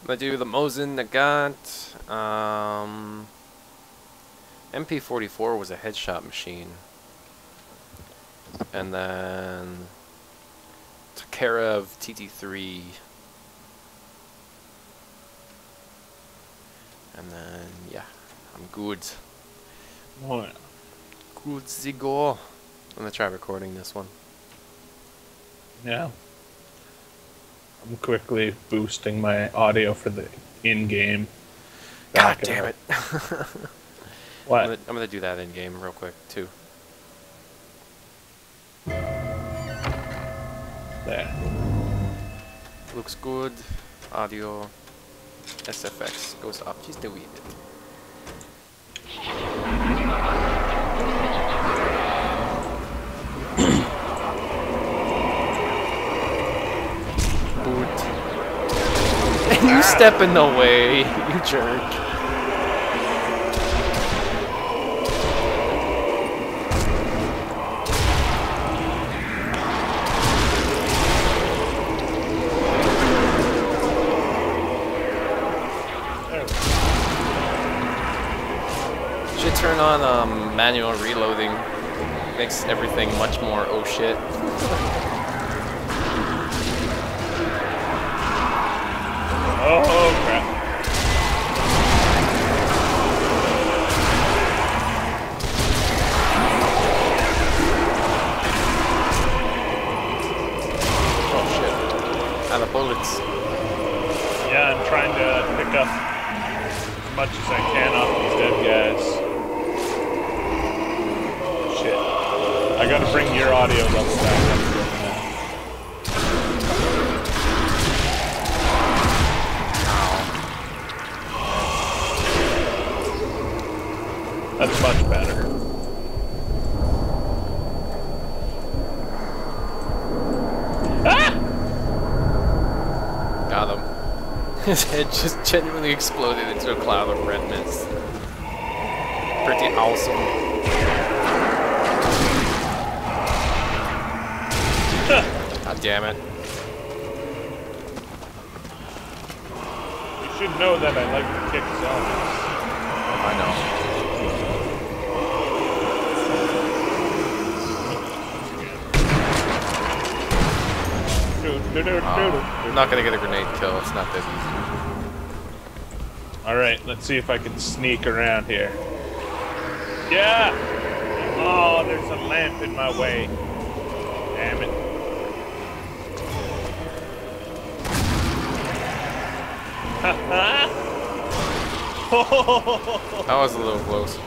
I'm going to do the Mosin Nagant. MP44 was a headshot machine. And then took care of TT3. And then, yeah, I'm good. What? Good to go. I'm going to try recording this one. Yeah. I'm quickly boosting my audio for the in-game. God damn it. What? I'm going to do that in-game real quick, too. There. Looks good. Audio. SFX goes up just a wee bit. You step in the way, you jerk. Should turn on manual reloading. Makes everything much more oh shit. Oh, oh crap. Oh shit. Out of bullets. Yeah, I'm trying to pick up as much as I can off these dead guys. Shit. I gotta bring your audio level back up. That's much better. Ah! Got him. His head just genuinely exploded into a cloud of red mist. Pretty awesome. God damn it. You should know that I like to kick zombies. I know. I'm not gonna get a grenade kill, it's not that easy. Alright, let's see if I can sneak around here. Yeah! Oh, there's a lamp in my way. Damn it. That was a little close.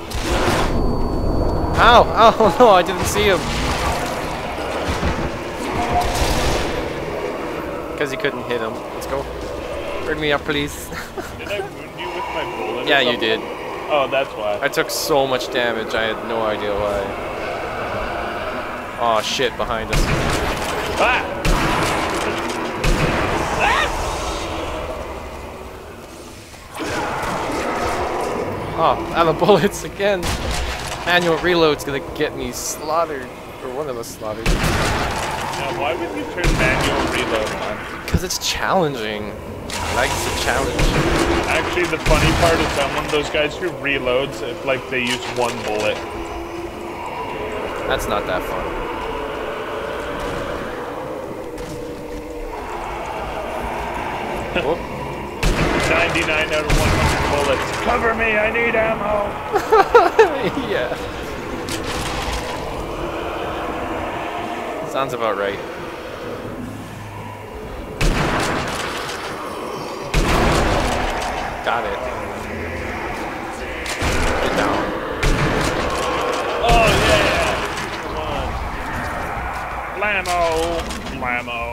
Ow! Oh no, I didn't see him! Because he couldn't hit him. Let's go. Bring me up, please. Did I wound you with my bullet? Yeah, you did. Oh, that's why. I took so much damage, I had no idea why. Oh shit, behind us. Ah! Ah! Oh, out of bullets again. Manual reload's gonna get me slaughtered. Or one of us slaughtered. Now, why would you turn manual reload on? Because it's challenging. I like the challenge. Actually, the funny part is that one of those guys who reloads, if like they use one bullet. That's not that fun. Whoop. 99 out of 100 bullets. Cover me, I need ammo! Yeah. Sounds about right. Got it. Get down. Oh yeah! Come on. Blammo! Blammo!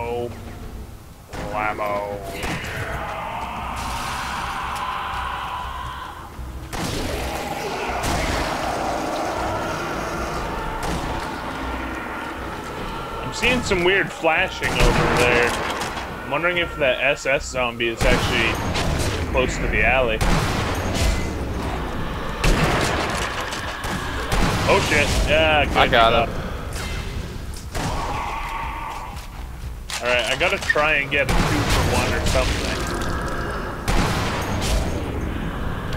Seeing some weird flashing over there. I'm wondering if that SS zombie is actually close to the alley. Oh shit! Yeah, good. I got him. All right, I gotta try and get a 2-for-1 or something.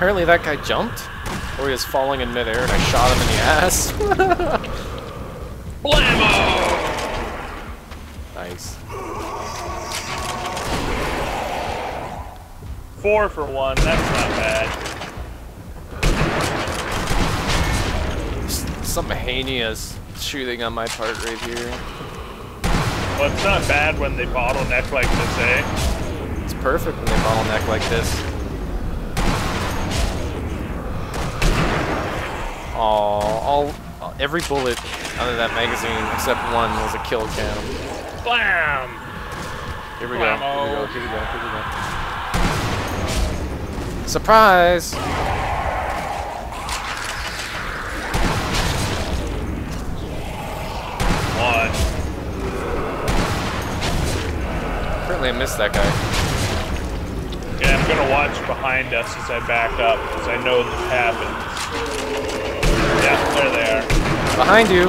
apparently that guy jumped, or he was falling in midair and I shot him in the ass. Blammo! Nice. 4 for 1, that's not bad. Some heinous shooting on my part right here. Well, it's not bad when they bottleneck like this, eh? It's perfect when they bottleneck like this. All every bullet out of that magazine except one was a kill cam. Blam! Here we go. Here we go. Here we go. Here we go. Surprise! What? Apparently I missed that guy. Yeah, I'm gonna watch behind us as I back up, because I know this happens. Yeah, there they are. Behind you!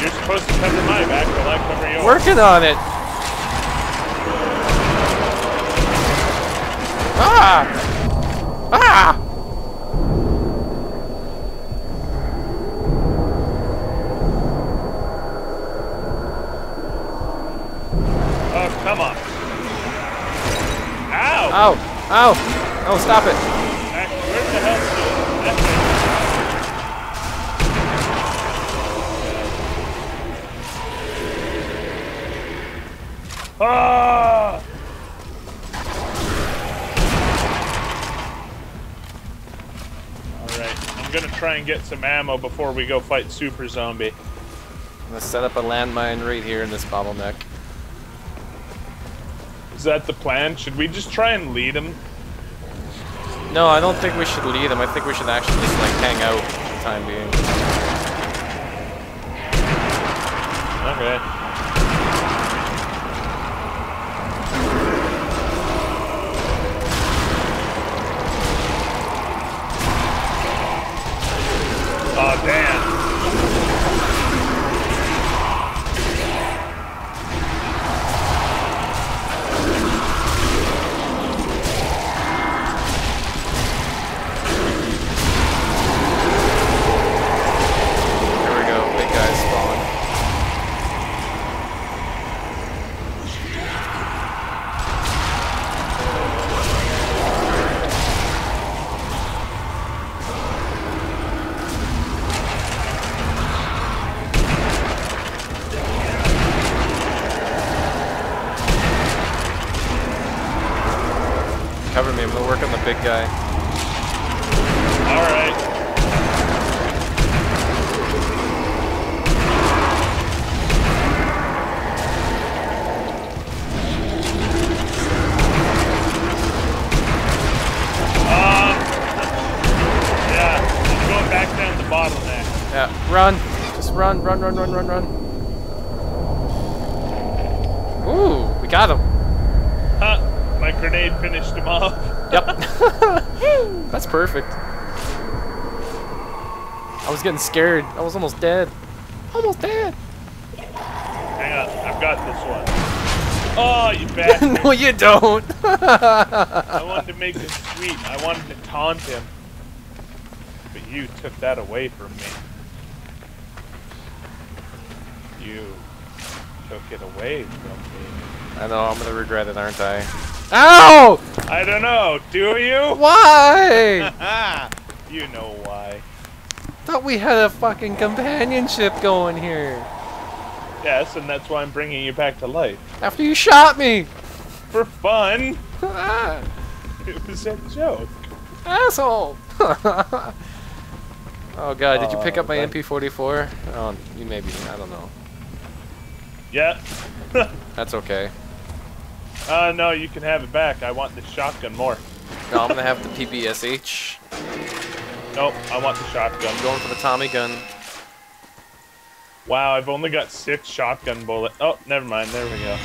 You're supposed to cover my back, but I cover yours. Working on it! Ah! Ah! Oh, come on. Ow! Ow! Ow! Oh, stop it. Where the hell? Ah! I'm gonna try and get some ammo before we go fight Super Zombie. I'm gonna set up a landmine right here in this bottleneck. Is that the plan? Should we just try and lead him? No, I don't think we should lead him. I think we should actually just like hang out for the time being. Okay. Oh, damn. There we go, big guy's falling. Cover me, I'm gonna work on the big guy. Alright. Yeah, I'm going back down the bottleneck. Yeah, run. Just run, run, run, run, run, run. Ooh, we got him. Huh. My grenade finished him off. Yep. That's perfect. I was getting scared. I was almost dead. Almost dead. Hang on. I've got this one. Oh, you bastard. No, you don't. I wanted to make this sweet. I wanted to taunt him. But you took that away from me. You took it away from me. I know. I'm going to regret it, aren't I? Ow! I don't know. Do you? Why? You know why. Thought we had a fucking companionship going here. Yes, and that's why I'm bringing you back to life. After you shot me. For fun. It was a joke. Asshole. Oh god, did you pick up my MP44? Oh, you maybe. I don't know. Yeah. That's okay. No, you can have it back. I want the shotgun more. No, I'm gonna have the PPSH. Nope, I want the shotgun. I'm going for the Tommy gun. Wow, I've only got 6 shotgun bullets. Oh, never mind. There we go.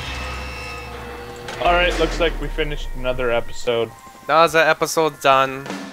Alright, looks like we finished another episode. That was an episode done.